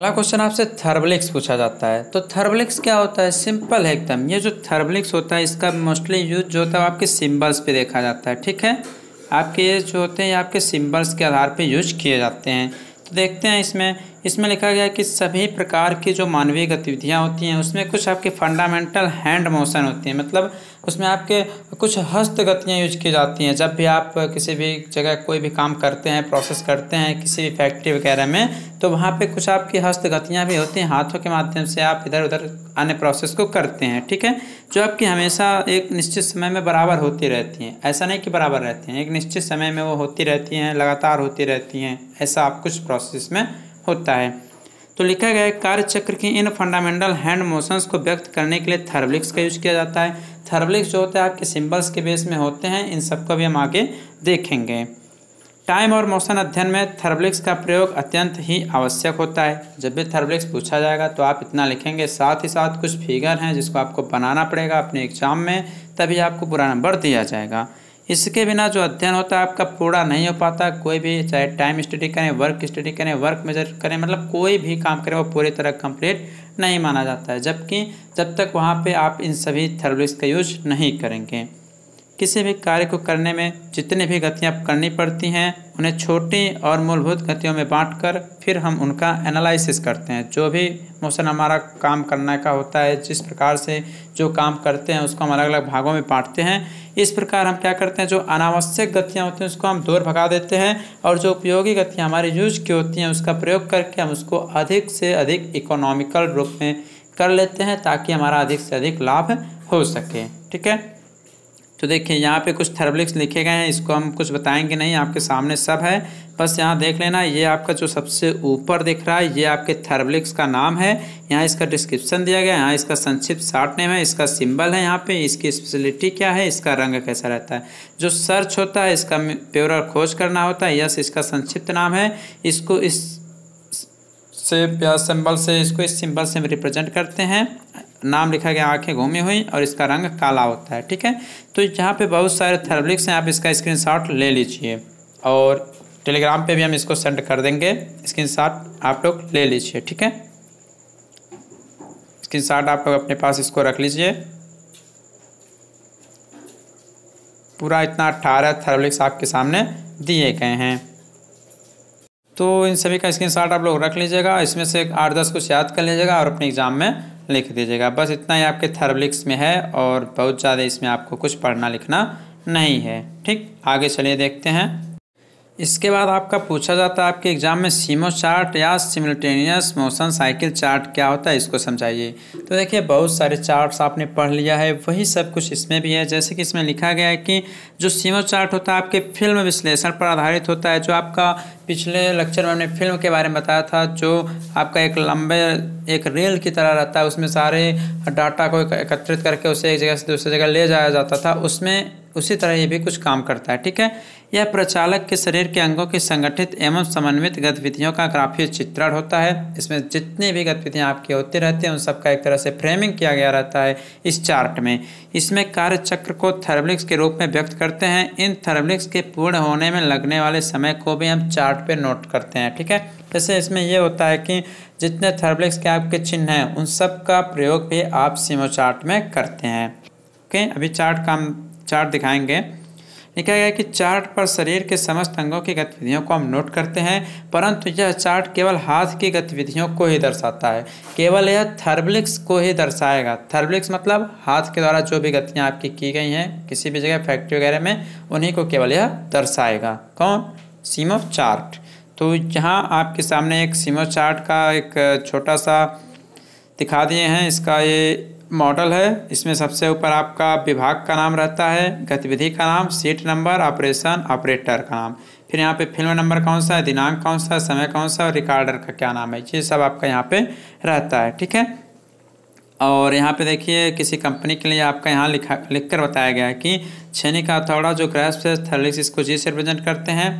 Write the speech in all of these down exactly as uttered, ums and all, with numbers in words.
अगला क्वेश्चन आपसे थर्ब्लिग्स पूछा जाता है। तो थर्ब्लिग्स क्या होता है? सिंपल है एकदम। ये जो थर्ब्लिग्स होता है इसका मोस्टली यूज जो होता है आपके सिम्बल्स पे देखा जाता है। ठीक है, आपके ये जो होते हैं आपके सिम्बल्स के आधार पे यूज किए जाते हैं। तो देखते हैं इसमें इसमें लिखा गया है कि सभी प्रकार की जो मानवीय गतिविधियां होती हैं उसमें कुछ आपके फंडामेंटल हैंड मोशन होती हैं, मतलब उसमें आपके कुछ हस्त गतियाँ यूज की जाती हैं। जब भी आप किसी भी जगह कोई भी काम करते हैं, प्रोसेस करते हैं किसी भी फैक्ट्री वगैरह में, तो वहाँ पे कुछ आपकी हस्त गतियाँ भी होती हैं। हाथों के माध्यम से आप इधर उधर अन्य प्रोसेस को करते हैं। ठीक है, जो आपकी हमेशा एक निश्चित समय में बराबर होती रहती हैं। ऐसा नहीं कि बराबर रहती हैं, एक निश्चित समय में वो होती रहती हैं, लगातार होती रहती हैं। ऐसा आप कुछ प्रोसेस में होता है। तो लिखा गया है कार्यचक्र की इन फंडामेंटल हैंड मोशंस को व्यक्त करने के लिए थर्ब्लिग्स का यूज किया जाता है। थर्ब्लिग्स जो होता है आपके सिंबल्स के बेस में होते हैं। इन सबको भी हम आगे देखेंगे। टाइम और मोशन अध्ययन में थर्ब्लिग्स का प्रयोग अत्यंत ही आवश्यक होता है। जब भी थर्ब्लिग्स पूछा जाएगा तो आप इतना लिखेंगे, साथ ही साथ कुछ फिगर हैं जिसको आपको बनाना पड़ेगा अपने एग्जाम में, तभी आपको पूरा नंबर दिया जाएगा। इसके बिना जो अध्ययन होता है आपका पूरा नहीं हो पाता। कोई भी चाहे टाइम स्टडी करें, वर्क स्टडी करें, वर्क मेजर करें, मतलब कोई भी काम करें वो पूरी तरह कंप्लीट नहीं माना जाता है, जबकि जब तक वहाँ पे आप इन सभी थर्ब्लिग्स का यूज नहीं करेंगे। किसी भी कार्य को करने में जितनी भी गतियाँ करनी पड़ती हैं उन्हें छोटी और मूलभूत गतियों में बांटकर फिर हम उनका एनालिसिस करते हैं। जो भी मोशन हमारा काम करने का होता है, जिस प्रकार से जो काम करते हैं उसको हम अलग अलग भागों में बांटते हैं। इस प्रकार हम क्या करते हैं, जो अनावश्यक गतियाँ होती हैं उसको हम दूर भगा देते हैं और जो उपयोगी गतियाँ हमारे यूज की होती हैं उसका प्रयोग करके हम उसको अधिक से अधिक इकोनॉमिकल रूप में कर लेते हैं, ताकि हमारा अधिक से अधिक लाभ हो सके। ठीक है, तो देखिए यहाँ पे कुछ थर्ब्लिक्स लिखे गए हैं। इसको हम कुछ बताएंगे नहीं, आपके सामने सब है, बस यहाँ देख लेना। ये आपका जो सबसे ऊपर दिख रहा है ये आपके थर्ब्लिक्स का नाम है। यहाँ इसका डिस्क्रिप्शन दिया गया है, यहाँ इसका संक्षिप्त शार्ट नेम है, इसका सिंबल है, यहाँ पे इसकी स्पेशलिटी क्या है, इसका रंग कैसा रहता है, जो सर्च होता है इसका प्योर खोज करना होता है। यस, इसका संक्षिप्त नाम है। इसको इस से या सिंबल से इसको इस सिंबल से हम रिप्रेजेंट करते हैं। नाम लिखा गया आंखें घूमी हुई और इसका रंग काला होता है। ठीक है, तो यहाँ पे बहुत सारे थर्ब्लिक्स हैं, आप इसका स्क्रीनशॉट ले लीजिए और टेलीग्राम पे भी हम इसको सेंड कर देंगे। स्क्रीनशॉट आप लोग ले लीजिए। ठीक है, स्क्रीनशॉट आप लोग अपने पास इसको रख लीजिए। पूरा इतना अट्ठारह थर्ब्लिक्स आपके सामने दिए गए हैं, तो इन सभी का स्क्रीनशॉट आप लोग रख लीजिएगा। इसमें से आठ दस कुछ याद कर लीजिएगा और अपने एग्जाम में लिख दीजिएगा। बस इतना ही आपके थर्ब्लिक्स में है और बहुत ज़्यादा इसमें आपको कुछ पढ़ना लिखना नहीं है। ठीक, आगे चलिए देखते हैं। इसके बाद आपका पूछा जाता है आपके एग्जाम में सीमो चार्ट या सिमुल्टेनियस मोशन साइकिल चार्ट क्या होता है, इसको समझाइए। तो देखिए बहुत सारे चार्ट्स आपने पढ़ लिया है, वही सब कुछ इसमें भी है। जैसे कि इसमें लिखा गया है कि जो सीमो चार्ट होता है आपके फिल्म विश्लेषण पर आधारित होता है। जो आपका पिछले लेक्चर में हमने फिल्म के बारे में बताया था, जो आपका एक लंबे एक रेल की तरह रहता है, उसमें सारे डाटा को एकत्रित करके उसे एक जगह से दूसरी जगह ले जाया जाता था, उसमें उसी तरह ये भी कुछ काम करता है। ठीक है, यह प्रचालक के शरीर के अंगों की संगठित एवं समन्वित गतिविधियों का ग्राफीय चित्रण होता है। इसमें जितनी भी गतिविधियां आपकी होती रहती हैं उन सबका एक तरह से फ्रेमिंग किया गया रहता है इस चार्ट में। इसमें कार्यचक्र को थर्ब्लिक्स के रूप में व्यक्त करते हैं। इन थर्ब्लिक्स के पूर्ण होने में लगने वाले समय को भी हम चार्ट पर नोट करते हैं। ठीक है, जैसे इसमें यह होता है कि जितने थर्ब्लिक्स के आपके चिन्ह हैं उन सब का प्रयोग भी आप सीमो चार्ट में करते हैं। ओके, अभी चार्ट का चार्ट दिखाएंगे। लिखा गया है कि चार्ट पर शरीर के समस्त अंगों की गतिविधियों को हम नोट करते हैं, परंतु यह चार्ट केवल हाथ की गतिविधियों को ही दर्शाता है। केवल यह थर्ब्लिक्स को ही दर्शाएगा। थर्ब्लिक्स मतलब हाथ के द्वारा जो भी गतियां आपकी की गई हैं किसी भी जगह फैक्ट्री वगैरह में, उन्हीं को केवल यह दर्शाएगा। कौन? सीमो चार्ट। तो यहाँ आपके सामने एक सीमो चार्ट का एक छोटा सा दिखा दिए हैं। इसका ये मॉडल है, इसमें सबसे ऊपर आपका विभाग का नाम रहता है, गतिविधि का नाम, सीट नंबर, ऑपरेशन, ऑपरेटर का नाम, फिर यहाँ पे फिल्म नंबर कौन सा है, दिनांक कौन सा है, समय कौन सा है और रिकॉर्डर का क्या नाम है। ये सब आपका यहाँ पे रहता है। ठीक है, और यहाँ पे देखिए किसी कंपनी के लिए आपका यहाँ लिखा लिख कर बताया गया है कि छेनी का हथौड़ा जो ग्राफ से थर्ब्लिक्स इसको जी से रिप्रेजेंट करते हैं।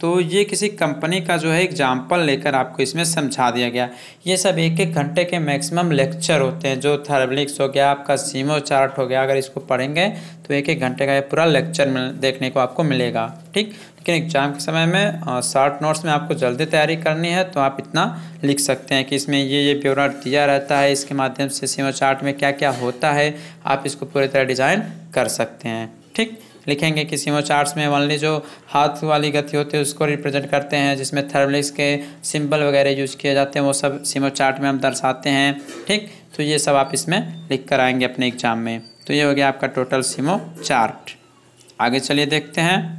तो ये किसी कंपनी का जो है एग्जाम्पल लेकर आपको इसमें समझा दिया गया। ये सब एक एक घंटे के मैक्सिमम लेक्चर होते हैं, जो थर्ब्लिग्स हो गया, आपका सिमो चार्ट हो गया, अगर इसको पढ़ेंगे तो एक एक घंटे का ये पूरा लेक्चर देखने को आपको मिलेगा, ठीक। लेकिन एग्जाम के समय में शॉर्ट नोट्स में आपको जल्दी तैयारी करनी है तो आप इतना लिख सकते हैं कि इसमें ये ये ब्यौरा दिया रहता है, इसके माध्यम से सिमो चार्ट में क्या क्या होता है, आप इसको पूरी तरह डिज़ाइन कर सकते हैं, ठीक। लिखेंगे कि सिमो चार्ट्स में ओनली जो हाथ वाली गति होती है उसको रिप्रेजेंट करते हैं, जिसमें थर्ब्लिग्स के सिंबल वगैरह यूज किए जाते हैं वो सब सिमो चार्ट में हम दर्शाते हैं, ठीक। तो ये सब आप इसमें लिख कर आएंगे अपने एग्जाम में। तो ये हो गया आपका टोटल सिमो चार्ट। आगे चलिए देखते हैं,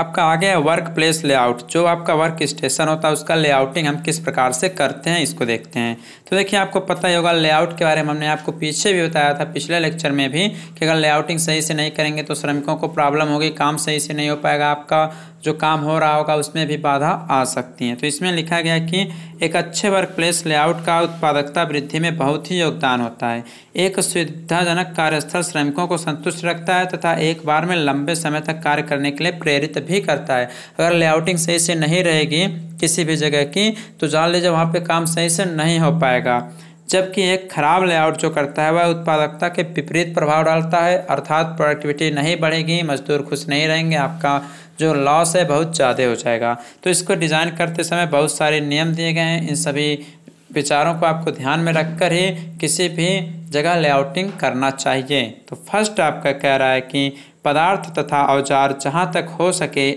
आपका आ गया वर्कप्लेस लेआउट। जो आपका वर्क स्टेशन होता है उसका लेआउटिंग हम किस प्रकार से करते हैं इसको देखते हैं। तो देखिए आपको पता ही होगा लेआउट के बारे में, हमने आपको पीछे भी बताया था पिछले लेक्चर में भी, कि अगर लेआउटिंग सही से नहीं करेंगे तो श्रमिकों को प्रॉब्लम होगी, काम सही से नहीं हो पाएगा, आपका जो काम हो रहा होगा उसमें भी बाधा आ सकती है। तो इसमें लिखा गया कि एक अच्छे वर्कप्लेस लेआउट का उत्पादकता वृद्धि में बहुत ही योगदान होता है। एक सुविधाजनक कार्यस्थल श्रमिकों को संतुष्ट रखता है तथा एक बार में लंबे समय तक कार्य करने के लिए प्रेरित भी करता है। अगर लेआउटिंग सही से नहीं रहेगी किसी भी जगह की तो जान लीजिए वहाँ पे काम सही से नहीं हो पाएगा। जबकि एक खराब लेआउट जो करता है वह उत्पादकता के विपरीत प्रभाव डालता है, अर्थात प्रोडक्टिविटी नहीं बढ़ेगी, मजदूर खुश नहीं रहेंगे, आपका जो लॉस है बहुत ज़्यादा हो जाएगा। तो इसको डिज़ाइन करते समय बहुत सारे नियम दिए गए हैं, इन सभी विचारों को आपको ध्यान में रखकर ही किसी भी जगह लेआउटिंग करना चाहिए। तो फर्स्ट आपका कह रहा है कि पदार्थ तथा औजार जहाँ तक हो सके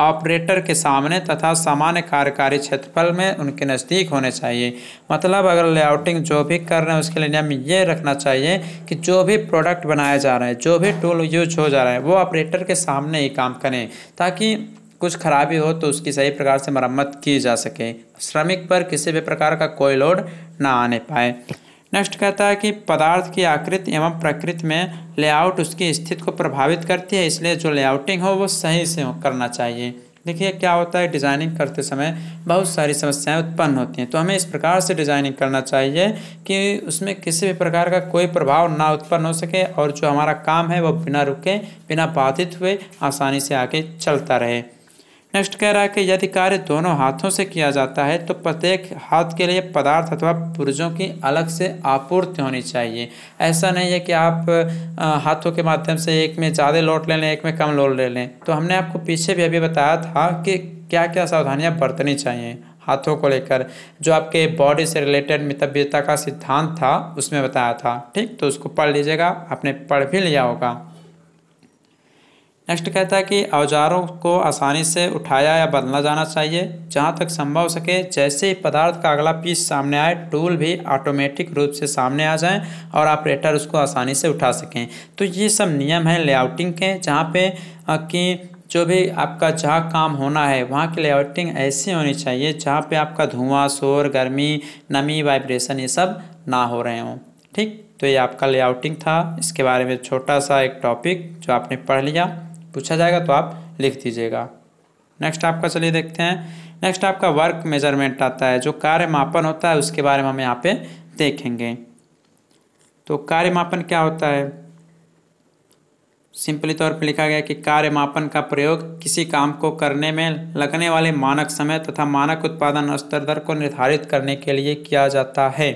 ऑपरेटर के सामने तथा सामान्य कार्यकारी क्षेत्रफल में उनके नज़दीक होने चाहिए। मतलब अगर लेआउटिंग जो भी कर रहे हैं उसके लिए नियम ये रखना चाहिए कि जो भी प्रोडक्ट बनाया जा रहा है, जो भी टूल यूज हो जा रहा है वो ऑपरेटर के सामने ही काम करें, ताकि कुछ खराबी हो तो उसकी सही प्रकार से मरम्मत की जा सके, श्रमिक पर किसी भी प्रकार का कोई लोड ना आने पाए। नेक्स्ट कहता है कि पदार्थ की आकृति एवं प्रकृति में लेआउट उसकी स्थिति को प्रभावित करती है, इसलिए जो लेआउटिंग हो वो सही से करना चाहिए। देखिए क्या होता है, डिज़ाइनिंग करते समय बहुत सारी समस्याएं उत्पन्न होती हैं, तो हमें इस प्रकार से डिज़ाइनिंग करना चाहिए कि उसमें किसी भी प्रकार का कोई प्रभाव ना उत्पन्न हो सके और जो हमारा काम है वो बिना रुके, बिना बाधित हुए आसानी से आगे चलता रहे। नेक्स्ट कह रहा है कि यदि कार्य दोनों हाथों से किया जाता है तो प्रत्येक हाथ के लिए पदार्थ अथवा पुर्जों की अलग से आपूर्ति होनी चाहिए। ऐसा नहीं है कि आप हाथों के माध्यम से एक में ज़्यादा लोड ले लें, एक में कम लोड ले लें। तो हमने आपको पीछे भी अभी बताया था कि क्या क्या सावधानियां बरतनी चाहिए हाथों को लेकर, जो आपके बॉडी से रिलेटेड मितव्ययिता का सिद्धांत था उसमें बताया था, ठीक। तो उसको पढ़ लीजिएगा, आपने पढ़ भी लिया होगा। नेक्स्ट कहता है कि औजारों को आसानी से उठाया या बदला जाना चाहिए जहाँ तक संभव हो सके। जैसे ही पदार्थ का अगला पीस सामने आए टूल भी ऑटोमेटिक रूप से सामने आ जाएं और ऑपरेटर उसको आसानी से उठा सकें। तो ये सब नियम हैं लेआउटिंग के, जहाँ पे कि जो भी आपका जहाँ काम होना है वहाँ की लेआउटिंग ऐसी होनी चाहिए जहाँ पर आपका धुआँ, शोर, गर्मी, नमी, वाइब्रेशन ये सब ना हो रहे हों, ठीक। तो ये आपका लेआउटिंग था, इसके बारे में छोटा सा एक टॉपिक जो आपने पढ़ लिया, पूछा जाएगा तो आप लिख दीजिएगा। नेक्स्ट आपका चलिए देखते हैं, नेक्स्ट आपका वर्क मेजरमेंट आता है। जो कार्य मापन होता है उसके बारे में हम यहाँ पे देखेंगे। तो कार्य मापन क्या होता है, सिंपली तौर पर लिखा गया कि कार्य मापन का प्रयोग किसी काम को करने में लगने वाले मानक समय तथा मानक उत्पादन स्तर दर को निर्धारित करने के लिए किया जाता है।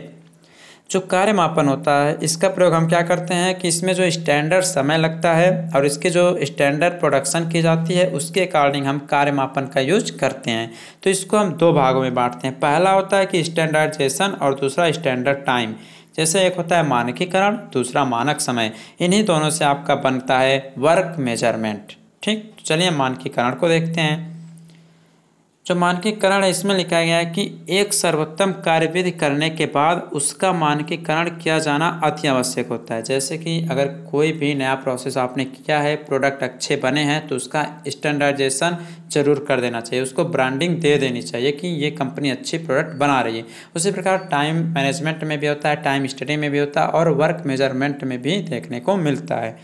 जो कार्य मापन होता है इसका प्रयोग हम क्या करते हैं कि इसमें जो स्टैंडर्ड समय लगता है और इसके जो स्टैंडर्ड प्रोडक्शन की जाती है उसके अकॉर्डिंग हम कार्य मापन का यूज करते हैं। तो इसको हम दो भागों में बांटते हैं, पहला होता है कि स्टैंडर्डाइजेशन और दूसरा स्टैंडर्ड टाइम। जैसे एक होता है मानकीकरण, दूसरा मानक समय, इन्हीं दोनों से आपका बनता है वर्क मेजरमेंट, ठीक। तो चलिए मानकीकरण को देखते हैं। जो मानकीकरण है इसमें लिखा गया है कि एक सर्वोत्तम कार्यविधि करने के बाद उसका मानकीकरण किया जाना अति आवश्यक होता है। जैसे कि अगर कोई भी नया प्रोसेस आपने किया है, प्रोडक्ट अच्छे बने हैं तो उसका स्टैंडर्डाइजेशन जरूर कर देना चाहिए, उसको ब्रांडिंग दे देनी चाहिए कि ये कंपनी अच्छी प्रोडक्ट बना रही है। उसी प्रकार टाइम मैनेजमेंट में भी होता है, टाइम स्टडी में भी होता है और वर्क मेजरमेंट में भी देखने को मिलता है।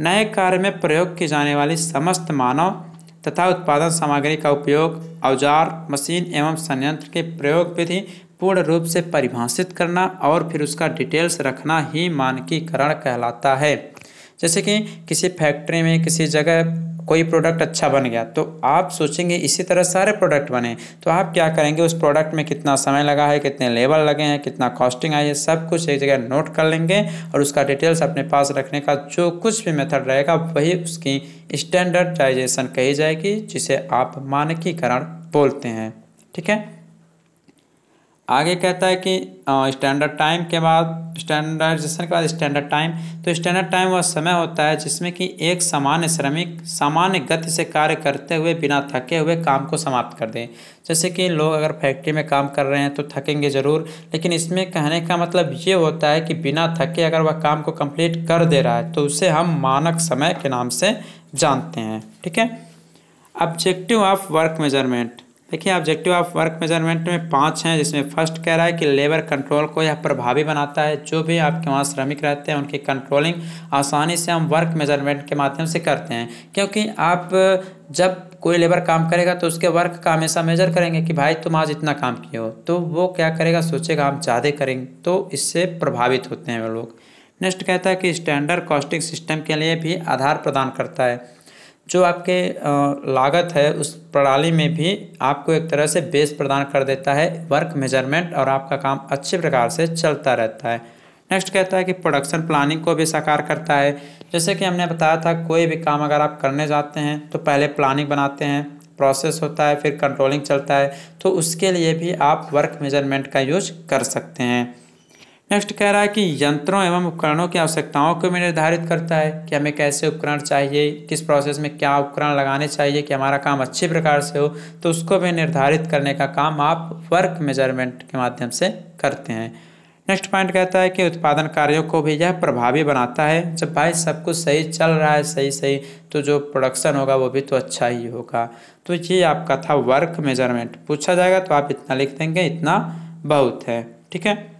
नए कार्य में प्रयोग की जाने वाली समस्त मानव तथा उत्पादन सामग्री का उपयोग, औजार, मशीन एवं संयंत्र के प्रयोग विधि पूर्ण रूप से परिभाषित करना और फिर उसका डिटेल्स रखना ही मानकीकरण कहलाता है। जैसे कि किसी फैक्ट्री में किसी जगह कोई प्रोडक्ट अच्छा बन गया तो आप सोचेंगे इसी तरह सारे प्रोडक्ट बने, तो आप क्या करेंगे, उस प्रोडक्ट में कितना समय लगा है, कितने लेबर लगे हैं, कितना कॉस्टिंग आई है, सब कुछ एक जगह नोट कर लेंगे और उसका डिटेल्स अपने पास रखने का जो कुछ भी मेथड रहेगा वही उसकी स्टैंडर्डाइजेशन कही जाएगी, जिसे आप मानकीकरण बोलते हैं। ठीक है, आगे कहता है कि स्टैंडर्ड टाइम के बाद स्टैंडर्डाइजेशन के बाद स्टैंडर्ड टाइम, तो स्टैंडर्ड टाइम वह समय होता है जिसमें कि एक सामान्य श्रमिक सामान्य गति से कार्य करते हुए बिना थके हुए काम को समाप्त कर दें। जैसे कि लोग अगर फैक्ट्री में काम कर रहे हैं तो थकेंगे ज़रूर, लेकिन इसमें कहने का मतलब ये होता है कि बिना थके अगर वह काम को कंप्लीट कर दे रहा है तो उसे हम मानक समय के नाम से जानते हैं। ठीक है, ऑब्जेक्टिव ऑफ वर्क मेजरमेंट, देखिए ऑब्जेक्टिव ऑफ वर्क मेजरमेंट में पांच हैं, जिसमें फर्स्ट कह रहा है कि लेबर कंट्रोल को यह प्रभावी बनाता है। जो भी आपके वहाँ श्रमिक रहते हैं उनकी कंट्रोलिंग आसानी से हम वर्क मेजरमेंट के माध्यम से करते हैं, क्योंकि आप जब कोई लेबर काम करेगा तो उसके वर्क का हमेशा मेजर करेंगे कि भाई तुम आज इतना काम किए हो, तो वो क्या करेगा, सोचेगा हम ज़्यादा करेंगे, तो इससे प्रभावित होते हैं वो लोग। नेक्स्ट कहता है कि स्टैंडर्ड कॉस्टिंग सिस्टम के लिए भी आधार प्रदान करता है, जो आपके लागत है उस प्रणाली में भी आपको एक तरह से बेस प्रदान कर देता है वर्क मेजरमेंट, और आपका काम अच्छे प्रकार से चलता रहता है। नेक्स्ट कहता है कि प्रोडक्शन प्लानिंग को भी साकार करता है। जैसे कि हमने बताया था कोई भी काम अगर आप करने जाते हैं तो पहले प्लानिंग बनाते हैं, प्रोसेस होता है, फिर कंट्रोलिंग चलता है, तो उसके लिए भी आप वर्क मेजरमेंट का यूज कर सकते हैं। नेक्स्ट कह रहा है कि यंत्रों एवं उपकरणों की आवश्यकताओं को भी निर्धारित करता है कि हमें कैसे उपकरण चाहिए, किस प्रोसेस में क्या उपकरण लगाने चाहिए कि हमारा काम अच्छे प्रकार से हो, तो उसको भी निर्धारित करने का काम आप वर्क मेजरमेंट के माध्यम से करते हैं। नेक्स्ट पॉइंट कहता है कि उत्पादन कार्यों को भी यह प्रभावी बनाता है। जब भाई सब कुछ सही चल रहा है सही सही तो जो प्रोडक्शन होगा वो भी तो अच्छा ही होगा। तो ये आपका था वर्क मेजरमेंट, पूछा जाएगा तो आप इतना लिख देंगे, इतना बहुत है। ठीक है,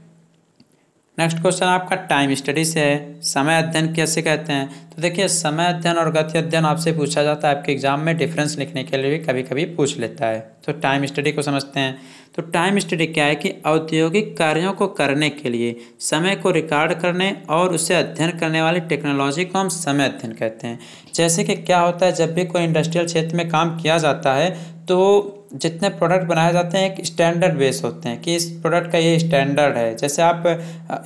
नेक्स्ट क्वेश्चन आपका टाइम स्टडी से है, समय अध्ययन कैसे कहते हैं। तो देखिए समय अध्ययन और गति अध्ययन आपसे पूछा जाता है, आपके एग्जाम में डिफरेंस लिखने के लिए भी कभी कभी पूछ लेता है। तो टाइम स्टडी को समझते हैं। तो टाइम स्टडी क्या है कि औद्योगिक कार्यों को करने के लिए समय को रिकॉर्ड करने और उसे अध्ययन करने वाली टेक्नोलॉजी को हम समय अध्ययन कहते हैं। जैसे कि क्या होता है, जब भी कोई इंडस्ट्रियल क्षेत्र में काम किया जाता है तो जितने प्रोडक्ट बनाए जाते हैं एक स्टैंडर्ड बेस होते हैं कि इस प्रोडक्ट का ये स्टैंडर्ड है। जैसे आप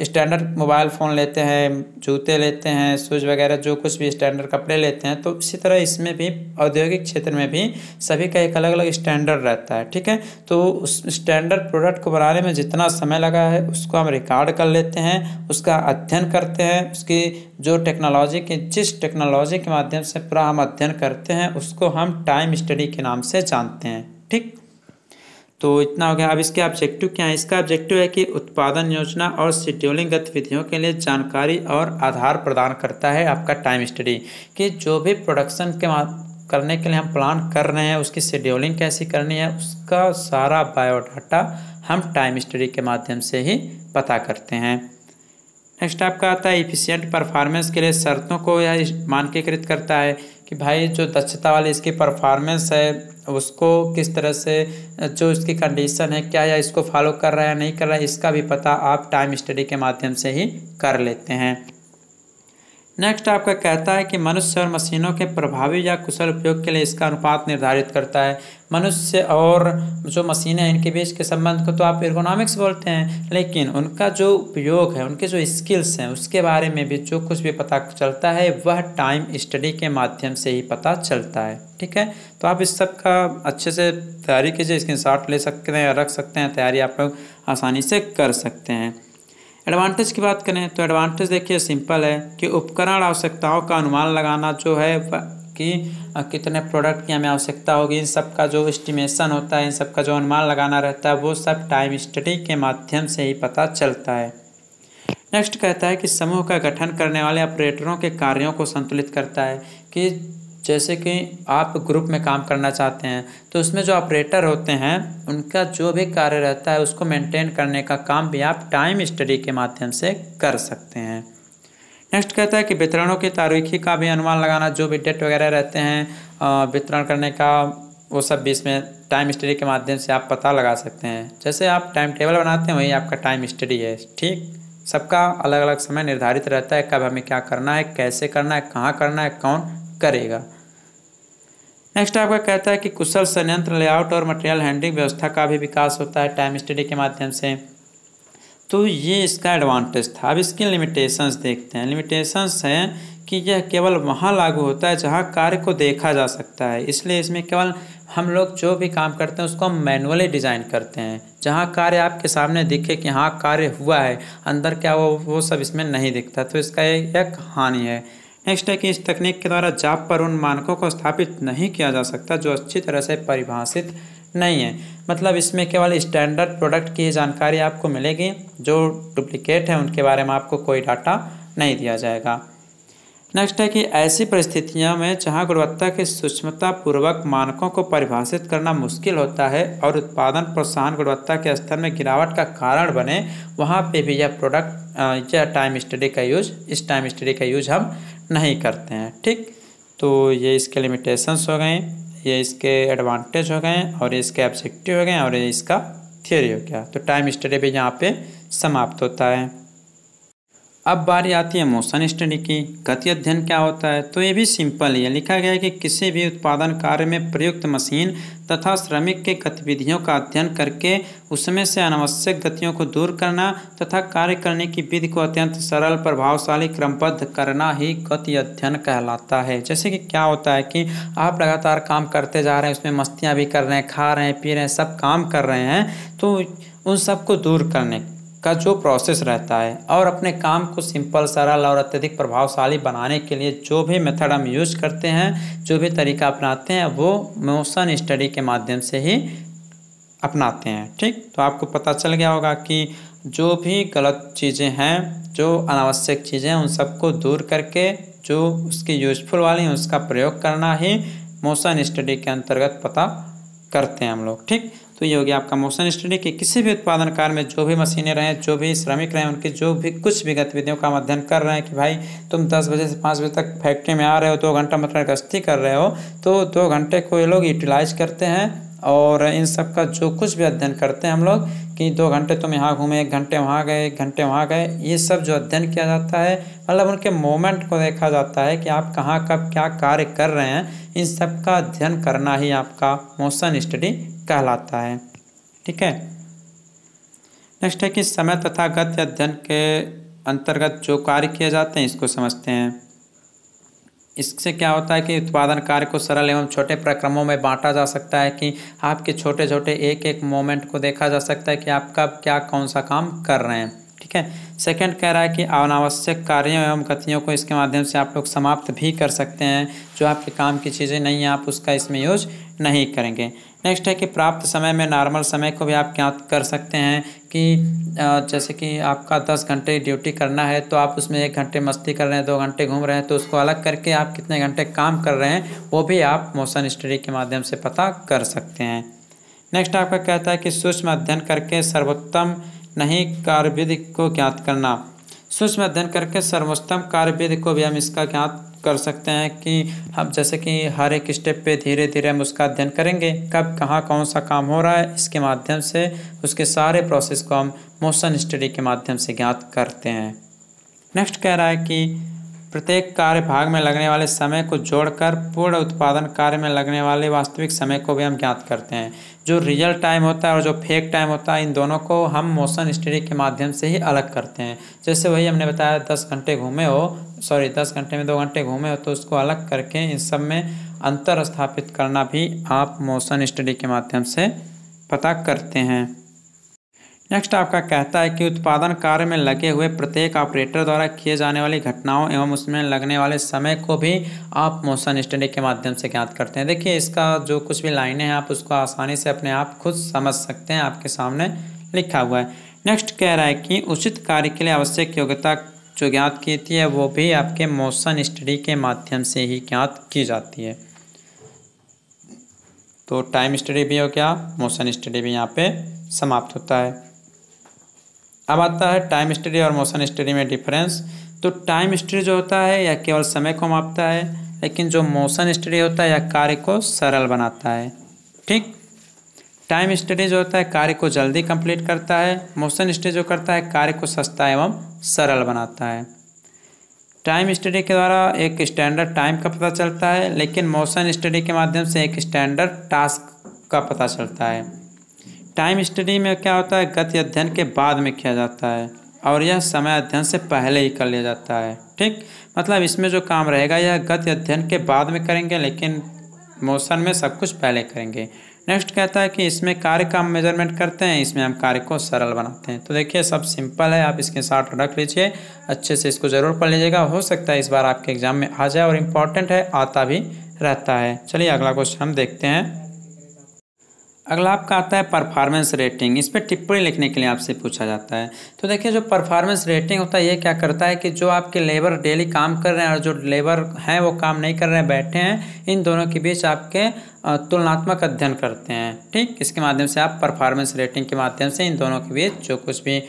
स्टैंडर्ड मोबाइल फ़ोन लेते हैं, जूते लेते हैं, शूज वगैरह जो कुछ भी स्टैंडर्ड कपड़े लेते हैं, तो इसी तरह इसमें भी औद्योगिक क्षेत्र में भी सभी का एक अलग अलग स्टैंडर्ड रहता है। ठीक है, तो उस स्टैंडर्ड प्रोडक्ट को बनाने में जितना समय लगा है उसको हम रिकॉर्ड कर लेते हैं, उसका अध्ययन करते हैं, उसकी जो टेक्नोलॉजी के जिस टेक्नोलॉजी के माध्यम से पूरा हम अध्ययन करते हैं उसको हम टाइम स्टडी के नाम से जानते हैं। ठीक, तो इतना हो गया। अब इसके ऑब्जेक्टिव क्या है, इसका ऑब्जेक्टिव है कि उत्पादन योजना और शेड्यूलिंग गतिविधियों के लिए जानकारी और आधार प्रदान करता है आपका टाइम स्टडी, कि जो भी प्रोडक्शन के करने के लिए हम प्लान कर रहे हैं उसकी शेड्यूलिंग कैसी करनी है, उसका सारा बायोडाटा हम टाइम स्टडी के माध्यम से ही पता करते हैं। नेक्स्ट आपका आता है एफिशिएंट परफॉर्मेंस के लिए शर्तों को यह मानकीकृत करता है कि भाई जो दक्षता वाली इसकी परफॉर्मेंस है उसको किस तरह से, जो इसकी कंडीशन है क्या या इसको फॉलो कर रहा है नहीं कर रहा है, इसका भी पता आप टाइम स्टडी के माध्यम से ही कर लेते हैं। नेक्स्ट आपका कहता है कि मनुष्य और मशीनों के प्रभावी या कुशल उपयोग के लिए इसका अनुपात निर्धारित करता है। मनुष्य और जो मशीनें हैं इनके बीच के संबंध को तो आप एर्गोनॉमिक्स बोलते हैं, लेकिन उनका जो उपयोग है, उनके जो स्किल्स हैं उसके बारे में भी जो कुछ भी पता चलता है वह टाइम स्टडी के माध्यम से ही पता चलता है। ठीक है, तो आप इस सब का अच्छे से तैयारी कीजिए, स्क्रीनशॉट ले सकते हैं, रख सकते हैं, तैयारी आप लोग आसानी से कर सकते हैं। एडवांटेज की बात करें तो एडवांटेज देखिए सिंपल है कि उपकरण आवश्यकताओं का अनुमान लगाना जो है कि कितने प्रोडक्ट की हमें आवश्यकता होगी, इन सब का जो एस्टिमेशन होता है, इन सब का जो अनुमान लगाना रहता है वो सब टाइम स्टडी के माध्यम से ही पता चलता है। नेक्स्ट कहता है कि समूह का गठन करने वाले ऑपरेटरों के कार्यों को संतुलित करता है, कि जैसे कि आप ग्रुप में काम करना चाहते हैं तो उसमें जो ऑपरेटर होते हैं उनका जो भी कार्य रहता है उसको मेंटेन करने का काम भी आप टाइम स्टडी के माध्यम से कर सकते हैं। नेक्स्ट कहता है कि वितरणों की तारीखी का भी अनुमान लगाना, जो भी डेट वगैरह रहते हैं वितरण करने का वो सब भी इसमें टाइम स्टडी के माध्यम से आप पता लगा सकते हैं। जैसे आप टाइम टेबल बनाते हैं वही आपका टाइम स्टडी है। ठीक, सबका अलग अलग समय निर्धारित रहता है, कब हमें क्या करना है, कैसे करना है, कहाँ करना है, कौन करेगा। नेक्स्ट आपका कहता है कि कुशल संयंत्र लेआउट और मटेरियल हैंडलिंग व्यवस्था का भी विकास होता है टाइम स्टडी के माध्यम से। तो ये इसका एडवांटेज था। अब इसकी लिमिटेशंस देखते हैं। लिमिटेशंस हैं कि यह केवल वहाँ लागू होता है जहाँ कार्य को देखा जा सकता है, इसलिए इसमें केवल हम लोग जो भी काम करते हैं उसको हम मैनुअली डिज़ाइन करते हैं, जहाँ कार्य आपके सामने दिखे कि हाँ कार्य हुआ है, अंदर क्या वो वो सब इसमें नहीं दिखता। तो इसका एक हानि है। नेक्स्ट है कि इस तकनीक के द्वारा जॉब पर उन मानकों को स्थापित नहीं किया जा सकता जो अच्छी तरह से परिभाषित नहीं है। मतलब इसमें केवल स्टैंडर्ड प्रोडक्ट की जानकारी आपको मिलेगी, जो डुप्लीकेट है उनके बारे में आपको कोई डाटा नहीं दिया जाएगा। नेक्स्ट है कि ऐसी परिस्थितियों में जहां गुणवत्ता के सूक्ष्मतापूर्वक मानकों को परिभाषित करना मुश्किल होता है और उत्पादन प्रोत्साहन गुणवत्ता के स्तर में गिरावट का कारण बने, वहां पे भी यह प्रोडक्ट या टाइम स्टडी का यूज इस टाइम स्टडी का यूज हम नहीं करते हैं। ठीक, तो ये इसके लिमिटेशंस हो गए, ये इसके एडवांटेज हो गए, और ये इसके ऑब्जेक्टिव हो गए, और ये इसका थियोरी हो गया। तो टाइम स्टडी भी यहाँ पर समाप्त होता है। अब बारी आती है मोशन स्टडी की। गति अध्ययन क्या होता है? तो ये भी सिंपल ही है। लिखा गया है कि किसी भी उत्पादन कार्य में प्रयुक्त मशीन तथा श्रमिक के गतिविधियों का अध्ययन करके उसमें से अनावश्यक गतियों को दूर करना तथा कार्य करने की विधि को अत्यंत सरल प्रभावशाली क्रमबद्ध करना ही गति अध्ययन कहलाता है। जैसे कि क्या होता है कि आप लगातार काम करते जा रहे हैं, उसमें मस्तियाँ भी कर रहे हैं, खा रहे हैं, पी रहे हैं, सब काम कर रहे हैं, तो उन सबको दूर करने का जो प्रोसेस रहता है और अपने काम को सिंपल सरल और अत्यधिक प्रभावशाली बनाने के लिए जो भी मेथड हम यूज करते हैं, जो भी तरीका अपनाते हैं, वो मोशन स्टडी के माध्यम से ही अपनाते हैं। ठीक, तो आपको पता चल गया होगा कि जो भी गलत चीज़ें हैं, जो अनावश्यक चीज़ें हैं, उन सबको दूर करके जो उसकी यूजफुल वाली हैं उसका प्रयोग करना ही मोशन स्टडी के अंतर्गत पता करते हैं हम लोग। ठीक, तो ये हो गया आपका मोशन स्टडी कि किसी भी उत्पादन कार्य में जो भी मशीनें रहें, जो भी श्रमिक रहें, उनकी जो भी कुछ भी गतिविधियों का अध्ययन कर रहे हैं कि भाई तुम दस बजे से पाँच बजे तक फैक्ट्री में आ रहे हो, दो घंटा मतलब गश्ती कर रहे हो, तो दो घंटे को ये लोग यूटिलाइज करते हैं और इन सब का जो कुछ भी अध्ययन करते हैं हम लोग कि दो घंटे तुम यहाँ घूमे, एक घंटे वहाँ गए, एक घंटे वहाँ गए, ये सब जो अध्ययन किया जाता है, मतलब उनके मोमेंट को देखा जाता है कि आप कहाँ कब क्या कार्य कर रहे हैं, इन सब का अध्ययन करना ही आपका मोशन स्टडी कहलाता है। ठीक है। नेक्स्ट है कि समय तथा गति अध्ययन के अंतर्गत जो कार्य किए जाते हैं इसको समझते हैं। इससे क्या होता है कि उत्पादन कार्य को सरल एवं छोटे प्रक्रमों में बांटा जा सकता है कि आपके छोटे छोटे एक एक मोमेंट को देखा जा सकता है कि आप कब क्या कौन सा काम कर रहे हैं। ठीक है। सेकंड कह रहा है कि अनावश्यक कार्यों एवं गतियों को इसके माध्यम से आप लोग समाप्त भी कर सकते हैं, जो आपके काम की चीज़ें नहीं हैं आप उसका इसमें यूज नहीं करेंगे। नेक्स्ट है कि प्राप्त समय में नॉर्मल समय को भी आप ज्ञात कर सकते हैं कि जैसे कि आपका दस घंटे ड्यूटी करना है तो आप उसमें एक घंटे मस्ती कर रहे हैं, दो घंटे घूम रहे हैं, तो उसको अलग करके आप कितने घंटे काम कर रहे हैं वो भी आप मोशन स्टडी के माध्यम से पता कर सकते हैं। नेक्स्ट आपका कहता है कि सूक्ष्म अध्ययन करके सर्वोत्तम नहीं कार्यविधि को ज्ञात करना। सूक्ष्म अध्ययन करके सर्वोत्तम कार्यविधि को भी हम इसका ज्ञात कर सकते हैं कि हम जैसे कि हर एक स्टेप पे धीरे धीरे हम उसका अध्ययन करेंगे, कब कहाँ कौन सा काम हो रहा है, इसके माध्यम से उसके सारे प्रोसेस को हम मोशन स्टडी के माध्यम से ज्ञात करते हैं। नेक्स्ट कह रहा है कि प्रत्येक कार्य भाग में लगने वाले समय को जोड़कर पूर्ण उत्पादन कार्य में लगने वाले वास्तविक समय को भी हम ज्ञात करते हैं। जो रियल टाइम होता है और जो फेक टाइम होता है, इन दोनों को हम मोशन स्टडी के माध्यम से ही अलग करते हैं। जैसे वही हमने बताया दस घंटे घूमे हो सॉरी दस घंटे में दो घंटे घूमे हो, तो उसको अलग करके इन सब में अंतर स्थापित करना भी आप मोशन स्टडी के माध्यम से पता करते हैं। नेक्स्ट आपका कहता है कि उत्पादन कार्य में लगे हुए प्रत्येक ऑपरेटर द्वारा किए जाने वाली घटनाओं एवं उसमें लगने वाले समय को भी आप मोशन स्टडी के माध्यम से ज्ञात करते हैं। देखिए इसका जो कुछ भी लाइनें हैं आप उसको आसानी से अपने आप खुद समझ सकते हैं, आपके सामने लिखा हुआ है। नेक्स्ट कह रहा है कि उचित कार्य के लिए आवश्यक योग्यता जो ज्ञात की थी है वो भी आपके मोशन स्टडी के माध्यम से ही ज्ञात की जाती है। तो टाइम स्टडी भी हो गया, मोशन स्टडी भी यहाँ पे समाप्त होता है। अब आता है टाइम स्टडी और मोशन स्टडी में डिफरेंस। तो टाइम स्टडी जो होता है यह केवल समय को मापता है, लेकिन जो मोशन स्टडी होता है यह कार्य को सरल बनाता है। ठीक, टाइम स्टडी जो होता है कार्य को जल्दी कंप्लीट करता है, मोशन स्टडी जो करता है कार्य को सस्ता एवं सरल बनाता है। टाइम स्टडी के द्वारा एक स्टैंडर्ड टाइम का पता चलता है, लेकिन मोशन स्टडी के माध्यम से एक स्टैंडर्ड टास्क का पता चलता है। टाइम स्टडी में क्या होता है, गति अध्ययन के बाद में किया जाता है और यह समय अध्ययन से पहले ही कर लिया जाता है। ठीक, मतलब इसमें जो काम रहेगा यह गति अध्ययन के बाद में करेंगे, लेकिन मोशन में सब कुछ पहले करेंगे। नेक्स्ट कहता है कि इसमें कार्य का हम मेजरमेंट करते हैं, इसमें हम कार्य को सरल बनाते हैं। तो देखिए सब सिंपल है, आप इसके साथ रख लीजिए, अच्छे से इसको ज़रूर पढ़ लीजिएगा, हो सकता है इस बार आपके एग्जाम में आ जाए और इम्पॉर्टेंट है, आता भी रहता है। चलिए अगला क्वेश्चन हम देखते हैं। अगला आपका आता है परफॉर्मेंस रेटिंग। इस पर टिप्पणी लिखने के लिए आपसे पूछा जाता है। तो देखिए जो परफॉर्मेंस रेटिंग होता है ये क्या करता है कि जो आपके लेबर डेली काम कर रहे हैं और जो लेबर हैं वो काम नहीं कर रहे हैं, बैठे हैं, इन दोनों के बीच आपके तुलनात्मक अध्ययन करते हैं। ठीक, इसके माध्यम से आप परफॉर्मेंस रेटिंग के माध्यम से इन दोनों के बीच जो कुछ भी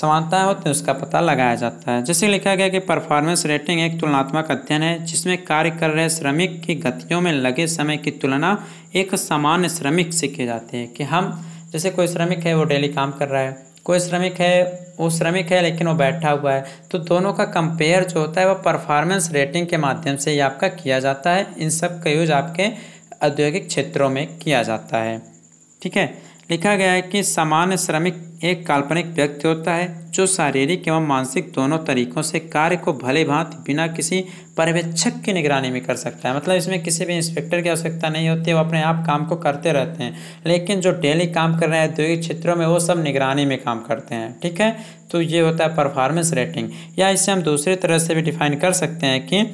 समानताएं होती हैं उसका पता लगाया जाता है। जैसे लिखा गया कि परफॉर्मेंस रेटिंग एक तुलनात्मक अध्ययन है जिसमें कार्य कर रहे श्रमिक की गतियों में लगे समय की तुलना एक सामान्य श्रमिक से की जाती है। कि हम जैसे कोई श्रमिक है वो डेली काम कर रहा है, कोई श्रमिक है वो श्रमिक है लेकिन वो बैठा हुआ है, तो दोनों का कंपेयर जो होता है वह परफॉर्मेंस रेटिंग के माध्यम से ही आपका किया जाता है। इन सब का यूज आपके औद्योगिक क्षेत्रों में किया जाता है। ठीक है, लिखा गया है कि सामान्य श्रमिक एक काल्पनिक व्यक्ति होता है जो शारीरिक एवं मानसिक दोनों तरीकों से कार्य को भले भांति बिना किसी पर्यवेक्षक की निगरानी में कर सकता है। मतलब इसमें किसी भी इंस्पेक्टर की आवश्यकता नहीं होती, वो अपने आप काम को करते रहते हैं। लेकिन जो डेली काम कर रहे हैं औद्योगिक क्षेत्रों में वो सब निगरानी में काम करते हैं। ठीक है, तो ये होता है परफॉर्मेंस रेटिंग। या इसे हम दूसरी तरह से भी डिफाइन कर सकते हैं कि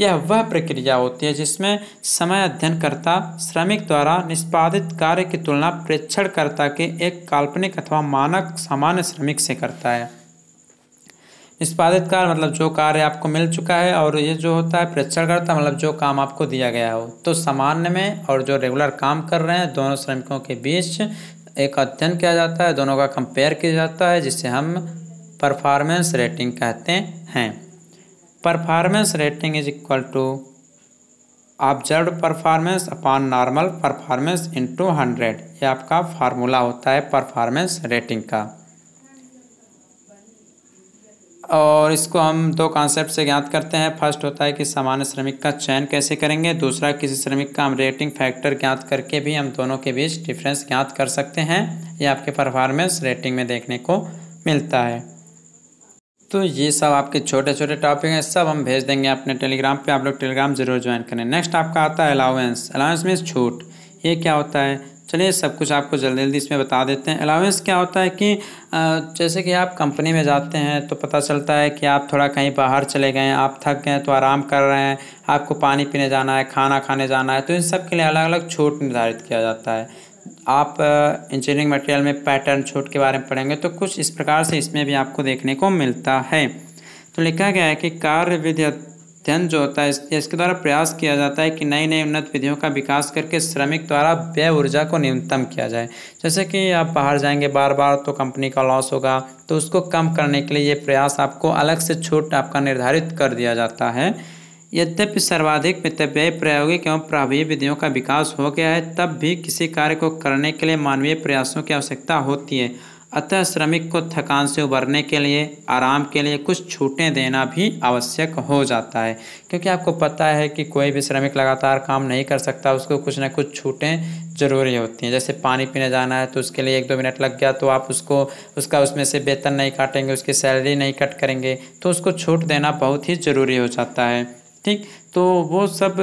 यह वह प्रक्रिया होती है जिसमें समय अध्ययनकर्ता श्रमिक द्वारा निष्पादित कार्य की तुलना प्रेक्षणकर्ता के एक काल्पनिक अथवा मानक सामान्य श्रमिक से करता है। निष्पादित कार्य मतलब जो कार्य आपको मिल चुका है, और ये जो होता है प्रेक्षणकर्ता मतलब जो काम आपको दिया गया हो। तो सामान्य में और जो रेगुलर काम कर रहे हैं दोनों श्रमिकों के बीच एक अध्ययन किया जाता है, दोनों का कंपेयर किया जाता है, जिसे हम परफॉर्मेंस रेटिंग कहते हैं। Performance rating is equal to observed performance upon normal performance into hundred. ये आपका फार्मूला होता है परफॉर्मेंस रेटिंग का। और इसको हम दो कॉन्सेप्ट से ज्ञात करते हैं। फर्स्ट होता है कि सामान्य श्रमिक का चयन कैसे करेंगे, दूसरा किसी श्रमिक का हम रेटिंग फैक्टर ज्ञात करके भी हम दोनों के बीच डिफरेंस ज्ञात कर सकते हैं। ये आपके परफॉर्मेंस रेटिंग में देखने को मिलता है। तो ये सब आपके छोटे छोटे टॉपिक हैं, सब हम भेज देंगे अपने टेलीग्राम पे, आप लोग टेलीग्राम जरूर ज्वाइन करें। नेक्स्ट आपका आता है अलाउंस। अलाउंस मीन्स छूट। ये क्या होता है, चलिए सब कुछ आपको जल्दी जल्दी इसमें बता देते हैं। अलाउंस क्या होता है कि जैसे कि आप कंपनी में जाते हैं तो पता चलता है कि आप थोड़ा कहीं बाहर चले गए हैं, आप थक गए तो आराम कर रहे हैं, आपको पानी पीने जाना है, खाना खाने जाना है, तो इन सब के लिए अलग अलग छूट निर्धारित किया जाता है। आप इंजीनियरिंग मटेरियल में पैटर्न छूट के बारे में पढ़ेंगे तो कुछ इस प्रकार से इसमें भी आपको देखने को मिलता है। तो लिखा गया है कि कार्य विधि अध्ययन जो होता है इसके द्वारा प्रयास किया जाता है कि नई नई उन्नत विधियों का विकास करके श्रमिक द्वारा व्यय ऊर्जा को न्यूनतम किया जाए। जैसे कि आप बाहर जाएंगे बार बार तो कंपनी का लॉस होगा, तो उसको कम करने के लिए ये प्रयास आपको अलग से छूट आपका निर्धारित कर दिया जाता है। यद्यपि सर्वाधिक मितव्ययी प्रायोगिक एवं प्रभावी विधियों का विकास हो गया है, तब भी किसी कार्य को करने के लिए मानवीय प्रयासों की आवश्यकता होती है। अतः श्रमिक को थकान से उबरने के लिए, आराम के लिए कुछ छूटें देना भी आवश्यक हो जाता है, क्योंकि आपको पता है कि कोई भी श्रमिक लगातार काम नहीं कर सकता, उसको कुछ ना कुछ छूटें ज़रूरी होती हैं। जैसे पानी पीने जाना है तो उसके लिए एक दो मिनट लग गया तो आप उसको उसका उसमें से वेतन नहीं काटेंगे, उसकी सैलरी नहीं कट करेंगे, तो उसको छूट देना बहुत ही ज़रूरी हो जाता है। ठीक, तो वो सब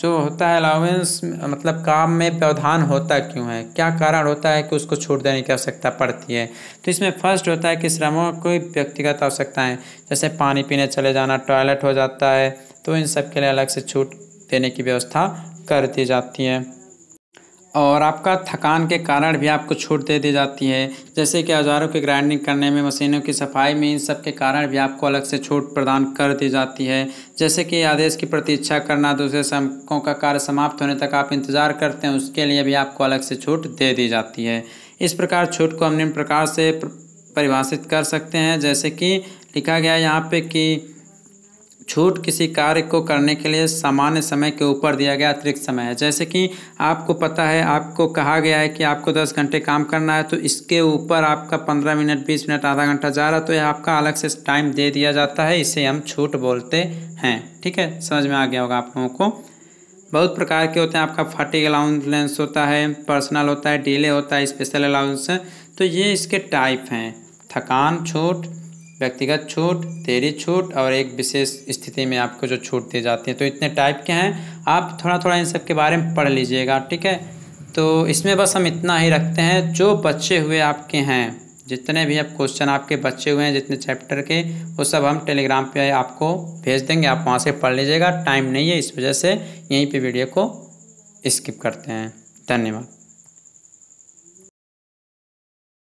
जो होता है अलाउंस मतलब काम में व्यवधान होता क्यों है, क्या कारण होता है कि उसको छूट देने की आवश्यकता पड़ती है। तो इसमें फर्स्ट होता है कि श्रमों की व्यक्तिगत आवश्यकताएं, जैसे पानी पीने चले जाना, टॉयलेट हो जाता है, तो इन सब के लिए अलग से छूट देने की व्यवस्था कर दी जाती है। और आपका थकान के कारण भी आपको छूट दे दी जाती है, जैसे कि औजारों की ग्राइंडिंग करने में, मशीनों की सफाई में, इन सब के कारण भी आपको अलग से छूट प्रदान कर दी जाती है। जैसे कि आदेश की प्रतीक्षा करना, दूसरे श्रमिकों का कार्य समाप्त होने तक आप इंतजार करते हैं, उसके लिए भी आपको अलग से छूट दे दी जाती है। इस प्रकार छूट को हम निम्न प्रकार से परिभाषित कर सकते हैं। जैसे कि लिखा गया यहाँ पर कि छूट किसी कार्य को करने के लिए सामान्य समय के ऊपर दिया गया अतिरिक्त समय है। जैसे कि आपको पता है, आपको कहा गया है कि आपको दस घंटे काम करना है, तो इसके ऊपर आपका पंद्रह मिनट बीस मिनट आधा घंटा जा रहा, तो यह आपका अलग से टाइम दे दिया जाता है, इसे हम छूट बोलते हैं। ठीक है, समझ में आ गया होगा आप लोगों को। बहुत प्रकार के होते हैं, आपका फटीग अलाउंस होता है, पर्सनल होता है, डिले होता है, स्पेशल अलाउंस, तो ये इसके टाइप हैं। थकान छूट, व्यक्तिगत छूट, देरी छूट और एक विशेष स्थिति में आपको जो छूट दी जाती है, तो इतने टाइप के हैं। आप थोड़ा थोड़ा इन सब के बारे में पढ़ लीजिएगा। ठीक है, तो इसमें बस हम इतना ही रखते हैं। जो बच्चे हुए आपके हैं, जितने भी अब क्वेश्चन आपके बच्चे हुए हैं, जितने चैप्टर के, वो सब हम टेलीग्राम पे आपको भेज देंगे, आप वहाँ से पढ़ लीजिएगा। टाइम नहीं है, इस वजह से यहीं पे वीडियो को स्किप करते हैं। धन्यवाद।